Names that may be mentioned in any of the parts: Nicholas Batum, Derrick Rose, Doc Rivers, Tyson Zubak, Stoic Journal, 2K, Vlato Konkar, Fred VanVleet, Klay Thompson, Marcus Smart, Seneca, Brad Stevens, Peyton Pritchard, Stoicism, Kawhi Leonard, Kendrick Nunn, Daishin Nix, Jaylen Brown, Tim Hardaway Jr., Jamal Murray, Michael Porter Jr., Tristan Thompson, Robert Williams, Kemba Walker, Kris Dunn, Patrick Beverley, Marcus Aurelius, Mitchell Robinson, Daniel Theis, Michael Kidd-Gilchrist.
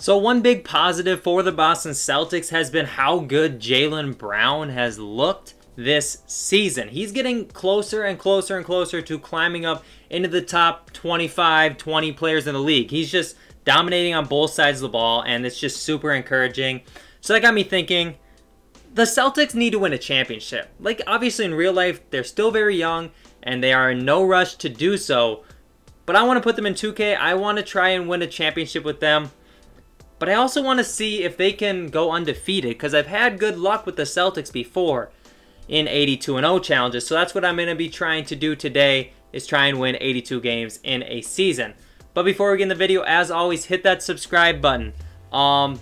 So one big positive for the Boston Celtics has been how good Jaylen Brown has looked this season. He's getting closer and closer and closer to climbing up into the top 25, 20 players in the league. He's just dominating on both sides of the ball, and it's just super encouraging. So that got me thinking, the Celtics need to win a championship. Like, obviously in real life, they're still very young, and they are in no rush to do so. But I want to put them in 2K. I want to try and win a championship with them. But I also want to see if they can go undefeated, because I've had good luck with the Celtics before in 82-0 challenges. So that's what I'm going to be trying to do today, is try and win 82 games in a season. But before we get in the video, as always, hit that subscribe button. 2,000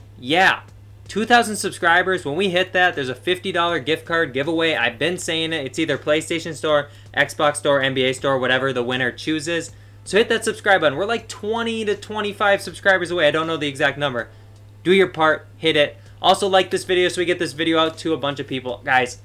subscribers. When we hit that, there's a $50 gift card giveaway. I've been saying it. It's either PlayStation Store, Xbox Store, NBA Store, whatever the winner chooses. So hit that subscribe button. We're like 20 to 25 subscribers away. I don't know the exact number. Do your part. Hit it. Also, like this video so we get this video out to a bunch of people. Guys,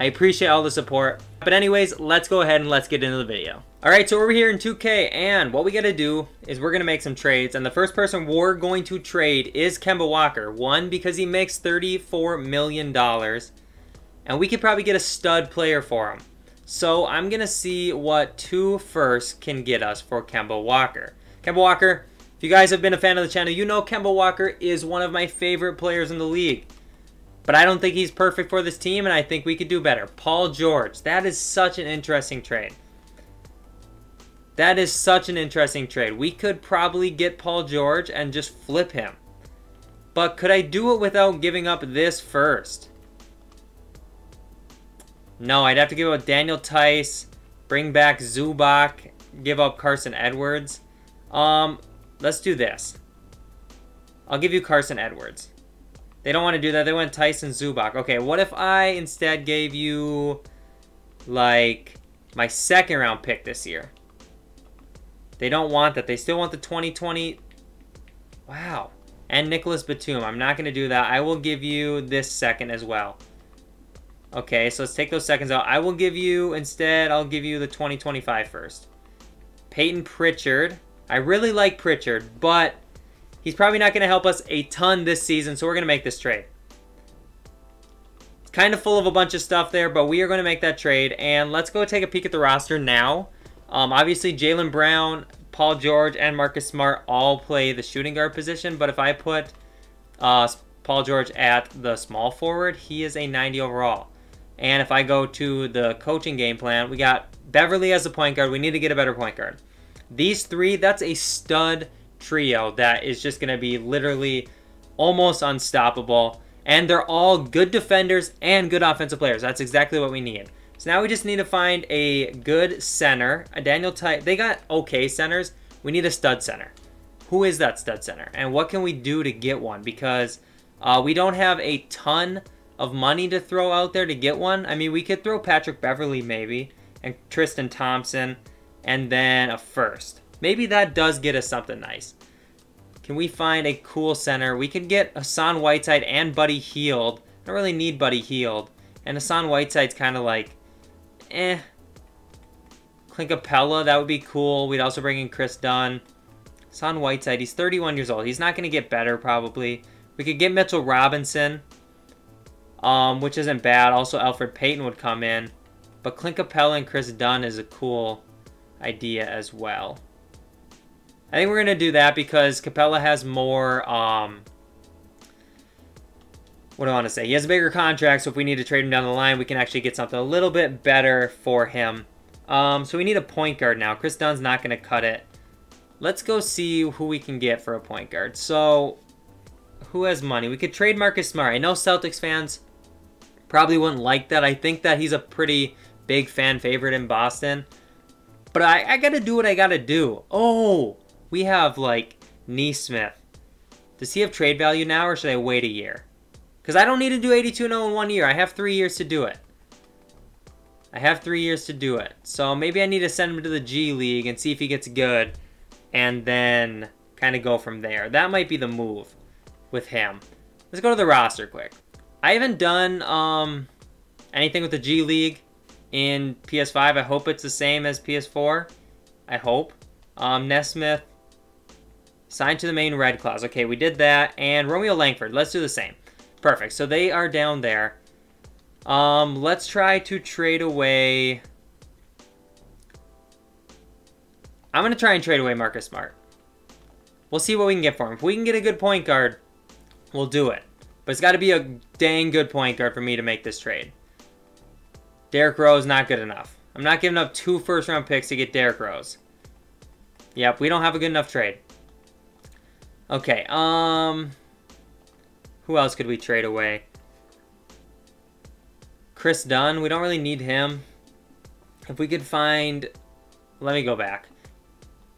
I appreciate all the support. But anyways, let's go ahead and let's get into the video. All right, so we're here in 2K, and what we got to do is we're going to make some trades. And the first person we're going to trade is Kemba Walker. One, because he makes $34 million, and we could probably get a stud player for him. So I'm going to see what 2 firsts can get us for Kemba Walker. Kemba Walker, if you guys have been a fan of the channel, you know Kemba Walker is one of my favorite players in the league. But I don't think he's perfect for this team, and I think we could do better. Paul George, that is such an interesting trade. That is such an interesting trade. We could probably get Paul George and just flip him. But could I do it without giving up this first? No, I'd have to give up Daniel Theis, bring back Zubak, give up Carsen Edwards. Let's do this. I'll give you Carsen Edwards. They don't want to do that. They want Tyson Zubak. Okay, what if I instead gave you, like, my second round pick this year? They don't want that. They still want the 2020. Wow. And Nicholas Batum. I'm not going to do that. I will give you this second as well. Okay, so let's take those seconds out. I will give you, instead, I'll give you the 2025 first. Peyton Pritchard. I really like Pritchard, but he's probably not going to help us a ton this season, so we're going to make this trade. It's kind of full of a bunch of stuff there, but we are going to make that trade. And let's go take a peek at the roster now. Obviously, Jaylen Brown, Paul George, and Marcus Smart all play the shooting guard position. But if I put Paul George at the small forward, he is a 90 overall. And if I go to the coaching game plan, we got Beverley as a point guard. We need to get a better point guard. These three, that's a stud trio that is just going to be literally almost unstoppable. And they're all good defenders and good offensive players. That's exactly what we need. So now we just need to find a good center. A Daniel Theis. They got okay centers. We need a stud center. Who is that stud center? And what can we do to get one? Because we don't have a ton of money to throw out there to get one. I mean, we could throw Patrick Beverley maybe. And Tristan Thompson. And then a first. Maybe that does get us something nice. Can we find a cool center? We could get Hassan Whiteside and Buddy Hield. I don't really need Buddy Hield. And Hassan Whiteside's kind of like, eh. Clint Capela, that would be cool. We'd also bring in Kris Dunn. Hassan Whiteside, he's 31 years old. He's not going to get better, probably. We could get Mitchell Robinson, which isn't bad. Also, Alfred Payton would come in. But Clint Capela and Kris Dunn is a cool idea as well. I think we're going to do that because Capela has more... what do I want to say? He has a bigger contract, so if we need to trade him down the line, we can actually get something a little bit better for him. So we need a point guard now. Kris Dunn's not going to cut it. Let's go see who we can get for a point guard. So, who has money? We could trade Marcus Smart. I know Celtics fans probably wouldn't like that. I think that he's a pretty big fan favorite in Boston. But I got to do what I got to do. Oh, we have, like, Nesmith. Does he have trade value now, or should I wait a year? Because I don't need to do 82-0 in 1 year. I have 3 years to do it. I have 3 years to do it. So maybe I need to send him to the G League and see if he gets good. And then kind of go from there. That might be the move with him. Let's go to the roster quick. I haven't done anything with the G League in PS5. I hope it's the same as PS4. I hope. Nesmith. Sign to the main red clause. Okay, we did that. And Romeo Langford, let's do the same. Perfect. So they are down there. Let's try to trade away. I'm going to try and trade away Marcus Smart. We'll see what we can get for him. If we can get a good point guard, we'll do it. But it's got to be a dang good point guard for me to make this trade. Derrick Rose, not good enough. I'm not giving up 2 first-round picks to get Derrick Rose. Yep, we don't have a good enough trade. Okay, who else could we trade away? Kris Dunn, we don't really need him. If we could find... Let me go back.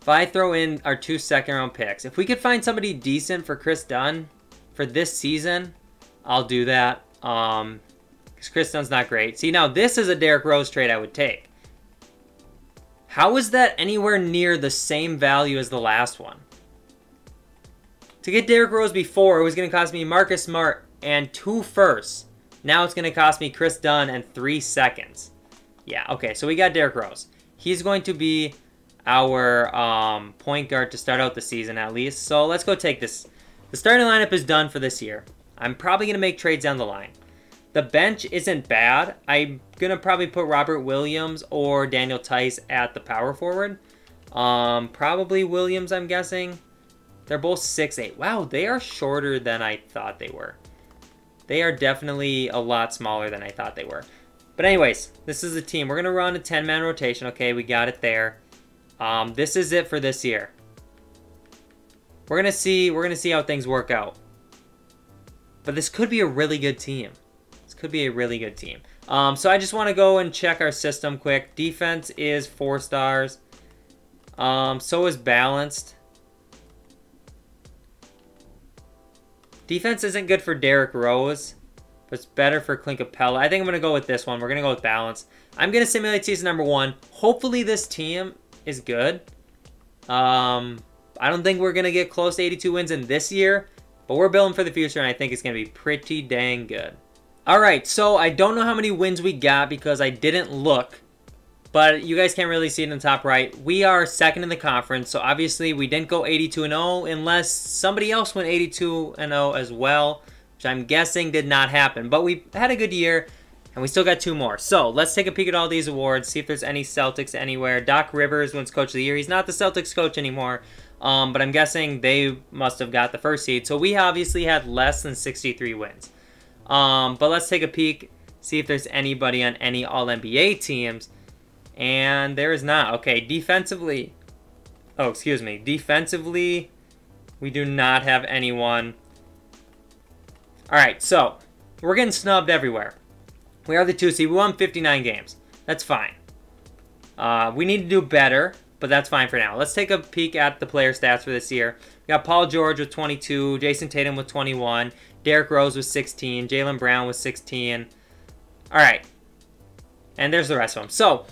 If I throw in our 2 second-round picks, if we could find somebody decent for Kris Dunn for this season, I'll do that. Because Kris Dunn's not great. See, now this is a Derrick Rose trade I would take. How is that anywhere near the same value as the last one? To get Derrick Rose before, it was going to cost me Marcus Smart and 2 firsts. Now it's going to cost me Kris Dunn and 3 seconds. Yeah, okay, so we got Derrick Rose. He's going to be our point guard to start out the season at least. So let's go take this. The starting lineup is done for this year. I'm probably going to make trades down the line. The bench isn't bad. I'm going to probably put Robert Williams or Daniel Theis at the power forward. Probably Williams, I'm guessing. They're both 6'8". Wow, they are shorter than I thought they were. They are definitely a lot smaller than I thought they were. But anyways, this is the team. We're going to run a 10-man rotation. Okay, we got it there. This is it for this year. We're going to see how things work out. But this could be a really good team. This could be a really good team. So I just want to go and check our system quick. Defense is 4 stars. So is balanced. Defense isn't good for Derrick Rose, but it's better for Clint Capela. I think I'm going to go with this one. We're going to go with balance. I'm going to simulate season number 1. Hopefully this team is good. I don't think we're going to get close to 82 wins in this year, but we're building for the future, and I think it's going to be pretty dang good. All right, so I don't know how many wins we got because I didn't look, but you guys can't really see it in the top right. We are second in the conference, so obviously we didn't go 82-0 unless somebody else went 82-0 as well, which I'm guessing did not happen. But we had a good year, and we still got 2 more. So let's take a peek at all these awards, see if there's any Celtics anywhere. Doc Rivers wins Coach of the Year. He's not the Celtics coach anymore, but I'm guessing they must have got the first seed. So we obviously had less than 63 wins. But let's take a peek, see if there's anybody on any All-NBA teams. And there is not. Okay, defensively. Oh, excuse me. Defensively, we do not have anyone. All right, so we're getting snubbed everywhere. We are the 2 seed. We won 59 games. That's fine. We need to do better, but that's fine for now. Let's take a peek at the player stats for this year. We got Paul George with 22, Jason Tatum with 21, Derrick Rose with 16, Jaylen Brown with 16. All right, and there's the rest of them. So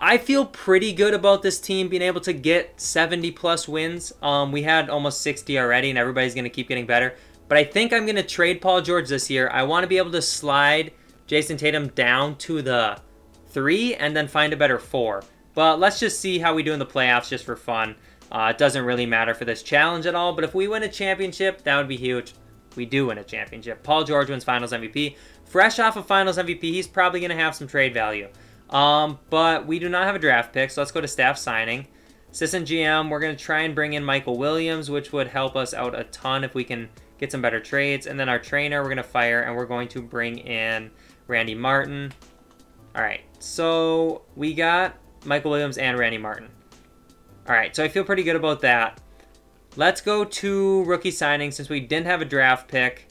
I feel pretty good about this team being able to get 70-plus wins. We had almost 60 already, and everybody's going to keep getting better. But I think I'm going to trade Paul George this year. I want to be able to slide Jason Tatum down to the 3 and then find a better 4. But let's just see how we do in the playoffs just for fun. It doesn't really matter for this challenge at all. But if we win a championship, that would be huge. We do win a championship. Paul George wins Finals MVP. Fresh off of Finals MVP, he's probably going to have some trade value. But we do not have a draft pick, so let's go to staff signing. Assistant GM, we're going to try and bring in Michael Williams, which would help us out a ton if we can get some better trades. And then our trainer, we're going to fire, and we're going to bring in Randy Martin. All right, so we got Michael Williams and Randy Martin. All right, so I feel pretty good about that. Let's go to rookie signing. Since we didn't have a draft pick,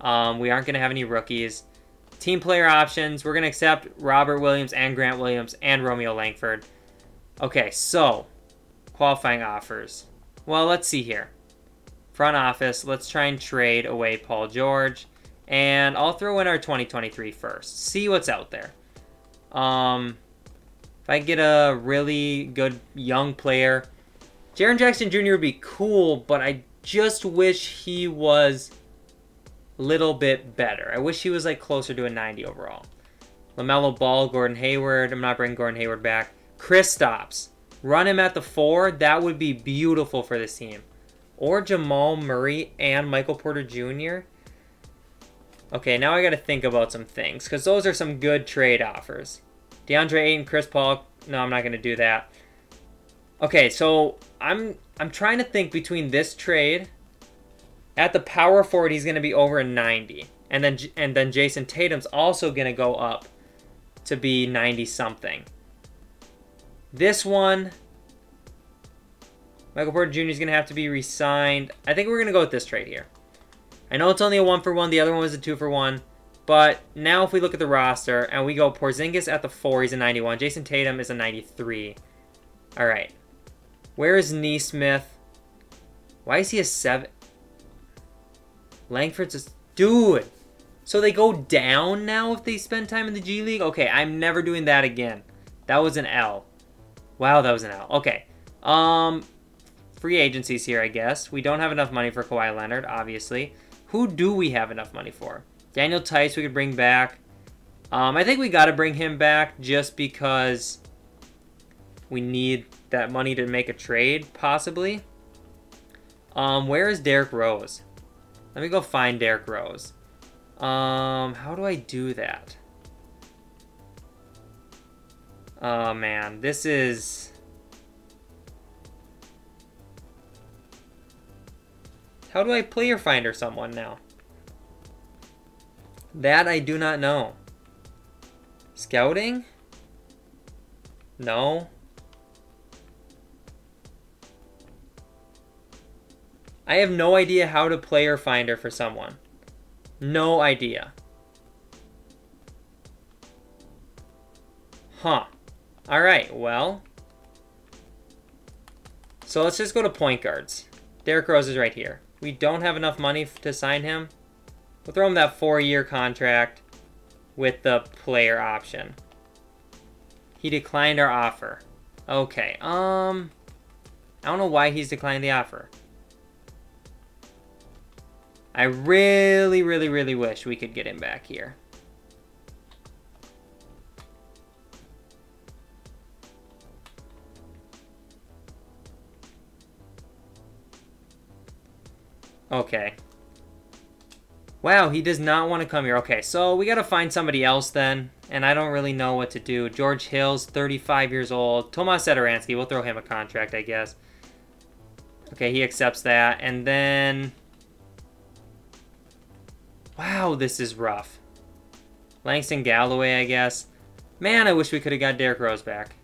we aren't going to have any rookies. Team player options, we're going to accept Robert Williams and Grant Williams and Romeo Langford. Okay, so qualifying offers. Well, let's see here. Front office, let's try and trade away Paul George. And I'll throw in our 2023 first. See what's out there. If I get a really good young player, Jaren Jackson Jr. would be cool, but I just wish he was... little bit better. I wish he was like closer to a 90 overall. LaMelo Ball, Gordon Hayward. I'm not bringing Gordon Hayward back. Kristaps. Run him at the 4. That would be beautiful for this team. or Jamal Murray and Michael Porter Jr. Okay, now I got to think about some things, because those are some good trade offers. DeAndre Ayton, Chris Paul. No, I'm not going to do that. Okay, so I'm trying to think between this trade. At the power forward, he's going to be over 90. And then Jason Tatum's also going to go up to be 90-something. This one, Michael Porter Jr. is going to have to be re-signed. I think we're going to go with this trade here. I know it's only a 1-for-1. The other one was a 2-for-1. But now if we look at the roster and we go Porzingis at the 4, he's a 91. Jason Tatum is a 93. All right. Where is Nesmith? Why is he a 7? Langford's a... Dude! So they go down now if they spend time in the G League? Okay, I'm never doing that again. That was an L. Wow, that was an L. Okay. Free agencies here, I guess. We don't have enough money for Kawhi Leonard, obviously. Who do we have enough money for? Daniel Theis we could bring back. I think we got to bring him back just because we need that money to make a trade, possibly. Where is Derrick Rose? Let me go find Derrick Rose. How do I do that? Oh, man. This is... How do I player finder someone now? That I do not know. Scouting? No. I have no idea how to player finder for someone. No idea. Huh. All right, well. So let's just go to point guards. Derrick Rose is right here. We don't have enough money to sign him. We'll throw him that 4-year contract with the player option. He declined our offer. Okay, I don't know why he's declined the offer. I really, really, really wish we could get him back here. Okay. Wow, he does not want to come here. Okay, so we got to find somebody else then, and I don't really know what to do. George Hill's 35 years old. Tomas Satoransky, we'll throw him a contract, I guess. Okay, he accepts that, and then... Wow, this is rough. Langston Galloway, I guess. Man, I wish we could have got Derrick Rose back.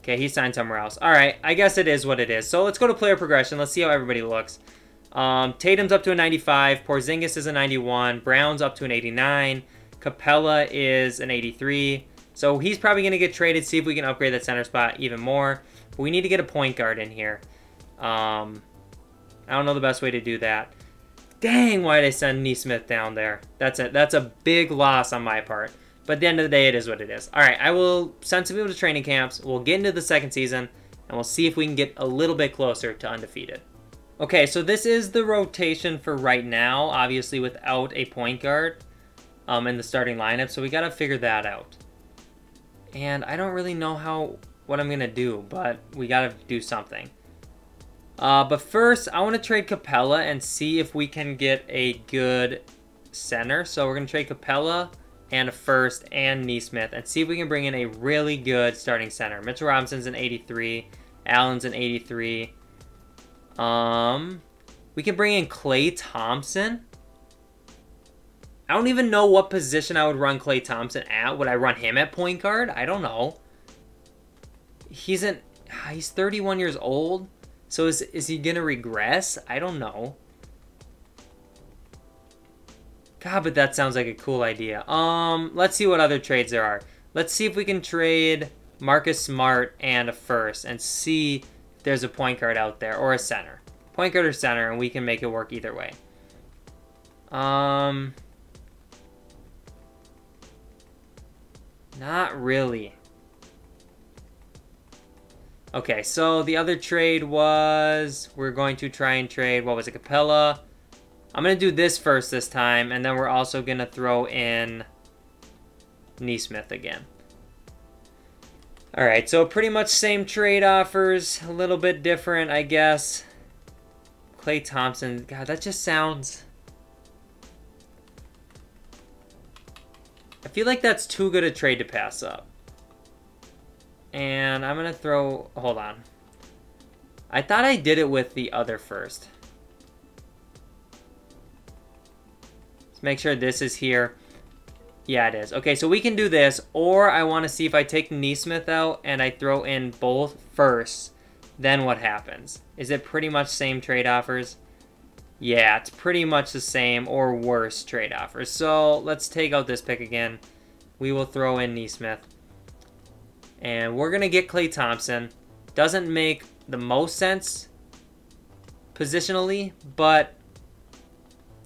Okay, he signed somewhere else. All right, I guess it is what it is. So let's go to player progression. Let's see how everybody looks. Tatum's up to a 95. Porzingis is a 91. Brown's up to an 89. Capela is an 83. So he's probably going to get traded. See if we can upgrade that center spot even more. But we need to get a point guard in here. I don't know the best way to do that. Dang, why did I send Nesmith down there? That's it. That's a big loss on my part. But at the end of the day, it is what it is. All right, I will send some people to training camps. We'll get into the second season, and we'll see if we can get a little bit closer to undefeated. Okay, so this is the rotation for right now, obviously without a point guard in the starting lineup, so we got to figure that out. And I don't really know what I'm going to do, but we got to do something. But first, I want to trade Capela and see if we can get a good center. So we're going to trade Capela and a first and Nesmith and see if we can bring in a really good starting center. Mitchell Robinson's an 83. Allen's an 83. We can bring in Klay Thompson. I don't even know what position I would run Klay Thompson at. Would I run him at point guard? I don't know. He's 31 years old. So is he going to regress? I don't know. God, but that sounds like a cool idea. Let's see what other trades there are. Let's see if we can trade Marcus Smart and a first and see if there's a point guard out there or a center. Point guard or center, and we can make it work either way. Not really. Okay, so the other trade was we're going to try and trade, what was it, Capela. I'm going to do this first this time, and then we're also going to throw in Nesmith again. All right, so pretty much same trade offers, a little bit different, I guess. Klay Thompson, God, that just sounds... I feel like that's too good a trade to pass up. And I'm going to throw... Hold on. I thought I did it with the other first. Let's make sure this is here. Yeah, it is. Okay, so we can do this, or I want to see if I take Nesmith out and I throw in both firsts, then what happens? Is it pretty much same trade offers? Yeah, it's pretty much the same or worse trade offers. So let's take out this pick again. We will throw in Nesmith. And we're going to get Klay Thompson. Doesn't make the most sense positionally, but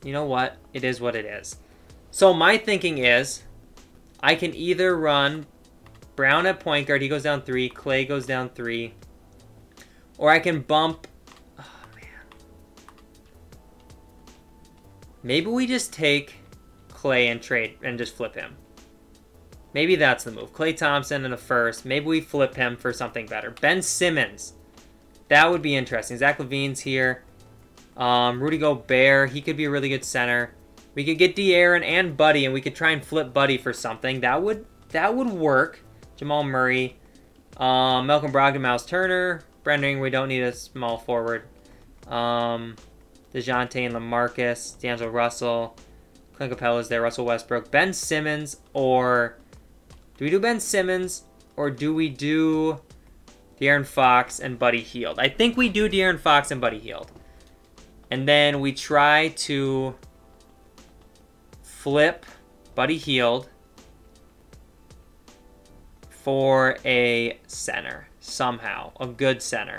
you know what? It is what it is. So my thinking is I can either run Brown at point guard. He goes down 3. Klay goes down 3. Or I can bump... Maybe we just take Klay and trade and just flip him. Maybe that's the move. Klay Thompson in the first. Maybe we flip him for something better. Ben Simmons. That would be interesting. Zach LaVine's here. Rudy Gobert. He could be a really good center. We could get De'Aaron and Buddy, and we could try and flip Buddy for something. That would work. Jamal Murray. Malcolm Brogdon, Miles Turner. Brandon, we don't need a small forward. DeJounte and LaMarcus, D'Angelo Russell, Clint Capela is there, Russell Westbrook, Ben Simmons, or do we do Ben Simmons, or do we do De'Aaron Fox and Buddy Hield? I think we do De'Aaron Fox and Buddy Hield. And then we try to flip Buddy Hield for a center somehow, a good center,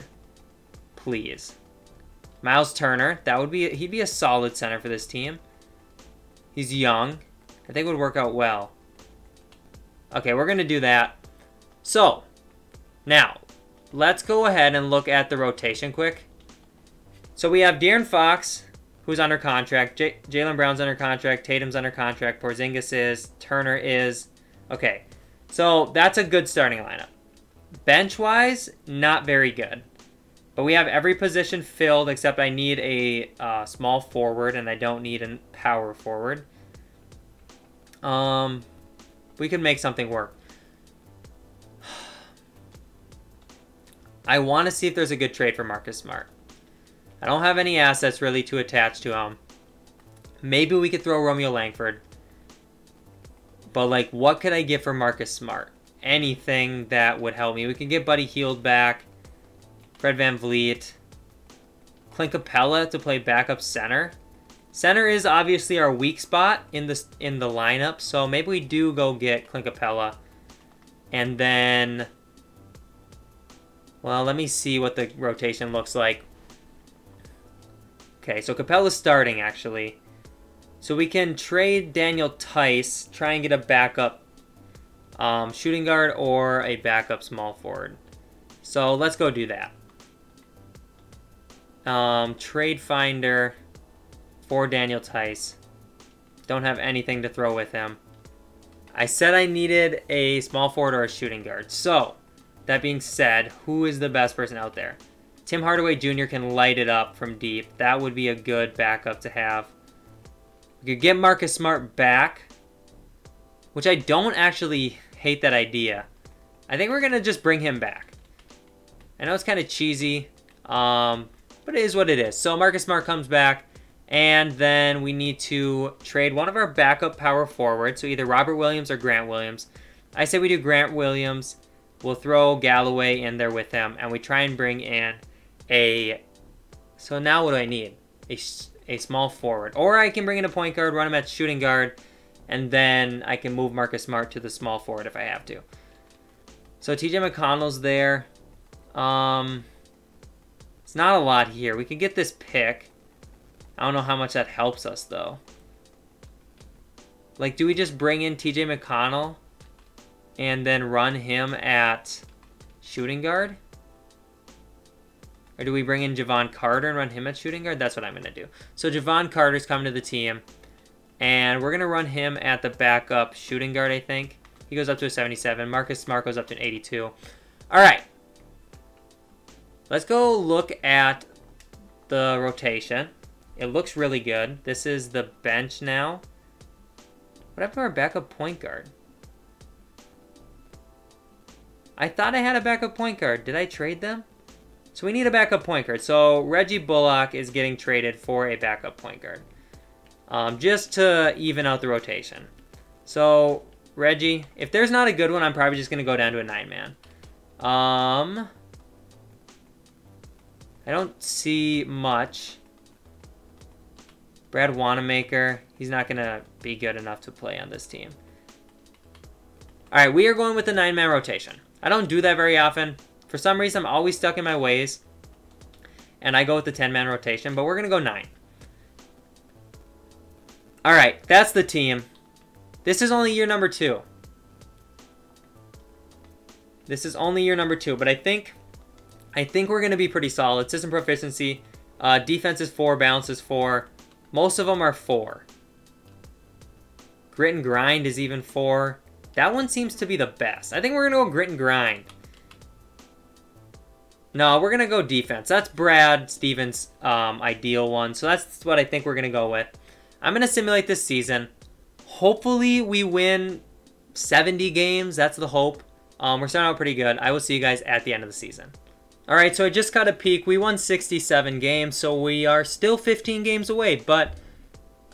please. Miles Turner, that would be, he'd be a solid center for this team. He's young. I think it would work out well. Okay, we're going to do that. So, now, let's go ahead and look at the rotation quick. So we have De'Aaron Fox, who's under contract. Jaylen Brown's under contract. Tatum's under contract. Porzingis is. Turner is. Okay, so that's a good starting lineup. Bench-wise, not very good. But we have every position filled, except I need a small forward, and I don't need a power forward. We can make something work. I want to see if there's a good trade for Marcus Smart. I don't have any assets really to attach to him. Maybe we could throw Romeo Langford. But, like, what could I get for Marcus Smart? Anything that would help me. We can get Buddy Hield back. Fred VanVleet, Clint Capela to play backup center. Center is obviously our weak spot in the lineup, so maybe we do go get Clint Capela. And then, well, let me see what the rotation looks like. Okay, so Capella's starting, actually. So we can trade Daniel Theis, try and get a backup shooting guard or a backup small forward. So let's go do that. Trade finder for Daniel Theis. Don't have anything to throw with him. I said I needed a small forward or a shooting guard. So, that being said, who is the best person out there? Tim Hardaway Jr. can light it up from deep. That would be a good backup to have. You could get Marcus Smart back, which I don't actually hate that idea. I think we're going to just bring him back. I know it's kind of cheesy, but it is what it is. So Marcus Smart comes back, and then we need to trade one of our backup power forwards, so either Robert Williams or Grant Williams. I say we do Grant Williams. We'll throw Galloway in there with him, and we try and bring in a... So now what do I need? A small forward. Or I can bring in a point guard, run him at shooting guard, and then I can move Marcus Smart to the small forward if I have to. So TJ McConnell's there. It's not a lot here. We can get this pick. I don't know how much that helps us, though. Like, do we just bring in TJ McConnell and then run him at shooting guard? Or do we bring in Javon Carter and run him at shooting guard? That's what I'm going to do. So Javon Carter's coming to the team, and we're going to run him at the backup shooting guard, I think. He goes up to a 77. Marcus Smart goes up to an 82. All right. Let's go look at the rotation. It looks really good. This is the bench now. What happened to our backup point guard? I thought I had a backup point guard. Did I trade them? So we need a backup point guard. So Reggie Bullock is getting traded for a backup point guard. Just to even out the rotation. So Reggie, if there's not a good one, I'm probably just going to go down to a 9-man. I don't see much. Brad Wanamaker, he's not going to be good enough to play on this team. All right, we are going with the 9-man rotation. I don't do that very often. For some reason, I'm always stuck in my ways, and I go with the 10-man rotation, but we're going to go 9. All right, that's the team. This is only year number 2. This is only year number 2, but I think we're going to be pretty solid. System proficiency, defense is 4, balance is 4. Most of them are 4. Grit and grind is even 4. That one seems to be the best. I think we're going to go grit and grind. No, we're going to go defense. That's Brad Stevens' ideal one. So that's what I think we're going to go with. I'm going to simulate this season. Hopefully we win 70 games. That's the hope. We're starting out pretty good. I will see you guys at the end of the season. All right, so I just got a peek. We won 67 games, so we are still 15 games away. But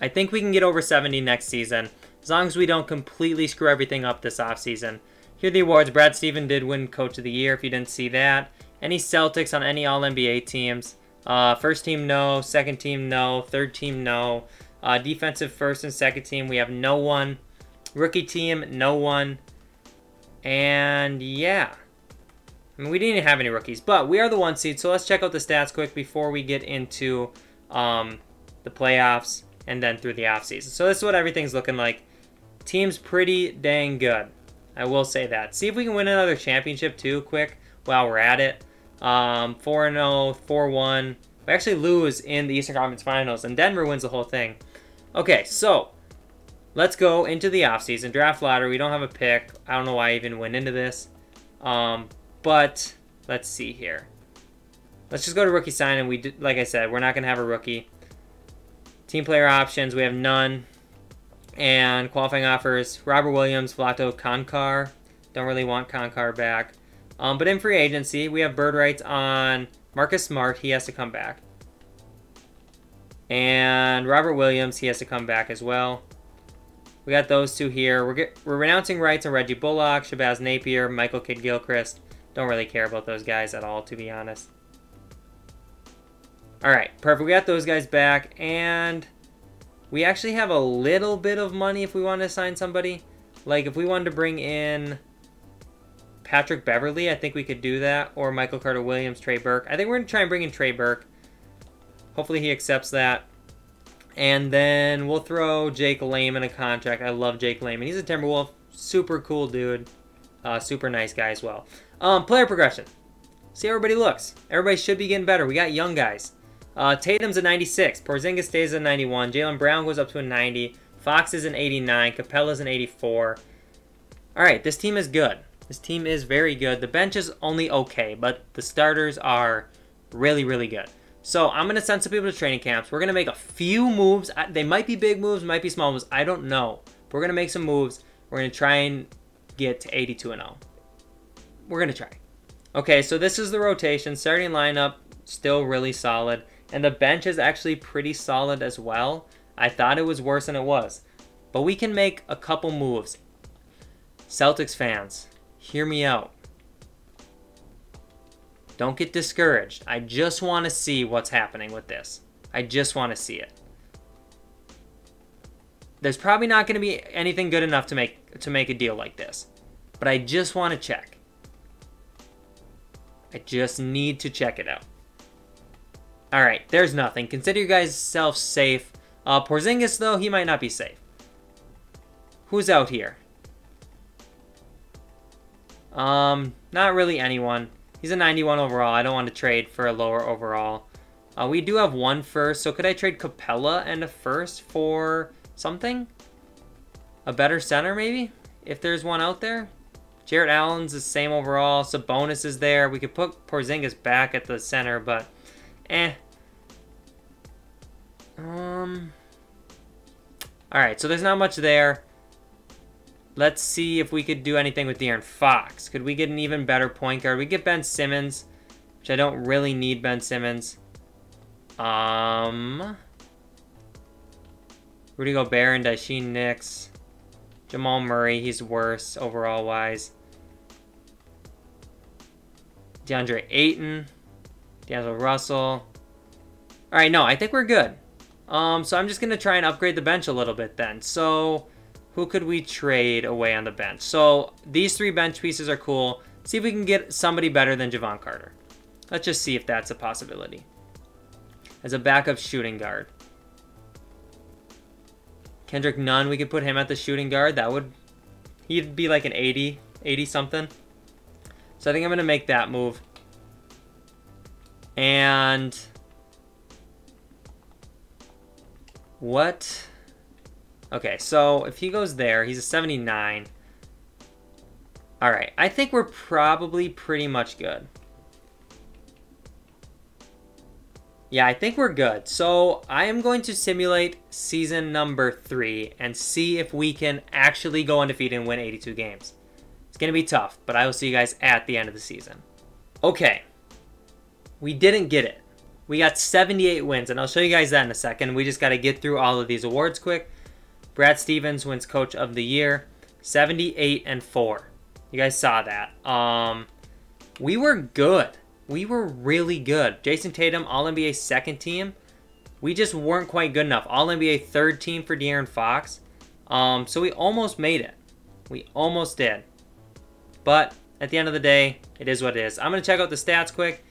I think we can get over 70 next season, as long as we don't completely screw everything up this offseason. Here are the awards. Brad Stevens did win Coach of the Year, if you didn't see that. Any Celtics on any All-NBA teams. First team, no. Second team, no. Third team, no. Defensive first and second team, we have no one. Rookie team, no one. And, yeah. I mean, we didn't even have any rookies, but we are the 1 seed, so let's check out the stats quick before we get into the playoffs and then through the offseason. So this is what everything's looking like. Team's pretty dang good. I will say that. See if we can win another championship too quick while we're at it. 4-0, 4-1. We actually lose in the Eastern Conference Finals, and Denver wins the whole thing. Okay, so let's go into the offseason. Draft lottery, we don't have a pick. I don't know why I even went into this. But let's see here. Let's just go to rookie sign, and we did, like I said, we're not going to have a rookie. Team player options, we have none. And qualifying offers, Robert Williams, Vlato Konkar. Don't really want Konkar back. But in free agency, we have bird rights on Marcus Smart. He has to come back. And Robert Williams, he has to come back as well. We got those two here. We're renouncing rights on Reggie Bullock, Shabazz Napier, Michael Kidd-Gilchrist. Don't really care about those guys at all, to be honest. All right, perfect. We got those guys back, and we actually have a little bit of money if we want to sign somebody. Like, if we wanted to bring in Patrick Beverley, I think we could do that, or Michael Carter-Williams, Trey Burke. I think we're going to try and bring in Trey Burke. Hopefully he accepts that. And then we'll throw Jake Lame in a contract. I love Jake Lame. He's a Timberwolf. Super cool dude. Super nice guy as well. Player progression. See how everybody looks. Everybody should be getting better. We got young guys. Tatum's a 96. Porzingis stays at 91. Jaylen Brown goes up to a 90. Fox is an 89. Capela's an 84. All right, this team is good. This team is very good. The bench is only okay, but the starters are really, really good. So I'm going to send some people to training camps. We're going to make a few moves. They might be big moves, might be small moves. I don't know. But we're going to make some moves. We're going to try and get to 82-0. We're going to try. Okay, so this is the rotation. Starting lineup, still really solid. And the bench is actually pretty solid as well. I thought it was worse than it was. But we can make a couple moves. Celtics fans, hear me out. Don't get discouraged. I just want to see what's happening with this. I just want to see it. There's probably not going to be anything good enough to make a deal like this. But I just want to check. I just need to check it out. All right, there's nothing. Consider you guys self safe. Porzingis, though, he might not be safe. Who's out here? Not really anyone. He's a 91 overall. I don't want to trade for a lower overall. We do have 1 first, so could I trade Capela and a first for something? A better center, maybe? if there's one out there. Jarrett Allen's the same overall. Sabonis is there. We could put Porzingis back at the center, but eh. All right, so there's not much there. Let's see if we could do anything with De'Aaron Fox. Could we get an even better point guard? We get Ben Simmons, which I don't really need Ben Simmons. Rudy Gobert and Daishin Nix. Jamal Murray, he's worse overall-wise. DeAndre Ayton. D'Angelo Russell. All right, no, I think we're good. So I'm just going to try and upgrade the bench a little bit then. So who could we trade away on the bench? So these three bench pieces are cool. See if we can get somebody better than Javon Carter. Let's just see if that's a possibility. As a backup shooting guard. Kendrick Nunn, we could put him at the shooting guard. That would, he'd be like an 80 something. So I think I'm going to make that move. And what? Okay, so if he goes there, he's a 79. All right, I think we're probably pretty much good. Yeah, I think we're good. So I am going to simulate season number 3 and see if we can actually go undefeated and win 82 games. It's going to be tough, but I will see you guys at the end of the season. Okay. We didn't get it. We got 78 wins, and I'll show you guys that in a second. We just got to get through all of these awards quick. Brad Stevens wins Coach of the Year, 78-4. You guys saw that. We were good. We were really good. Jason Tatum, All-NBA second team. We just weren't quite good enough. All-NBA third team for De'Aaron Fox. So we almost made it. We almost did. But at the end of the day, it is what it is. I'm going to check out the stats quick.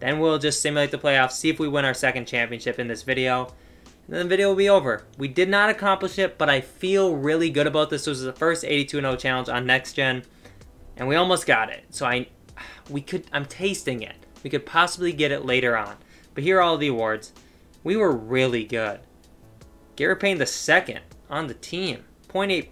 Then we'll just simulate the playoffs, see if we win our second championship in this video. And then the video will be over. We did not accomplish it, but I feel really good about this. This was the first 82-0 challenge on Next Gen. And we almost got it. So I'm tasting it. We could possibly get it later on. But here are all the awards. We were really good. Gary Payne II on the team. 0.8.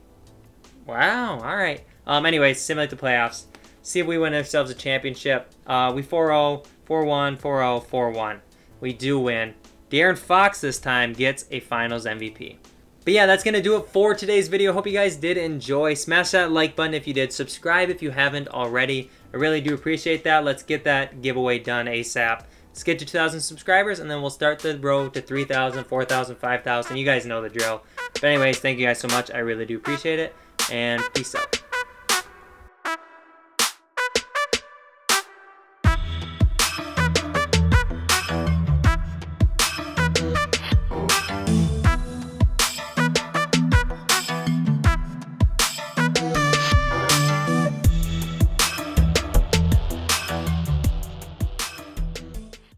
Wow, all right. Anyway, simulate the playoffs. See if we win ourselves a championship. We 4-0, 4-1, 4-0, 4-1. We do win. De'Aaron Fox this time gets a finals MVP. But yeah, that's going to do it for today's video. Hope you guys did enjoy. Smash that like button if you did. Subscribe if you haven't already. I really do appreciate that. Let's get that giveaway done ASAP. Let's get to 2,000 subscribers, and then we'll start the road to 3,000, 4,000, 5,000. You guys know the drill. But anyways, thank you guys so much. I really do appreciate it, and peace out.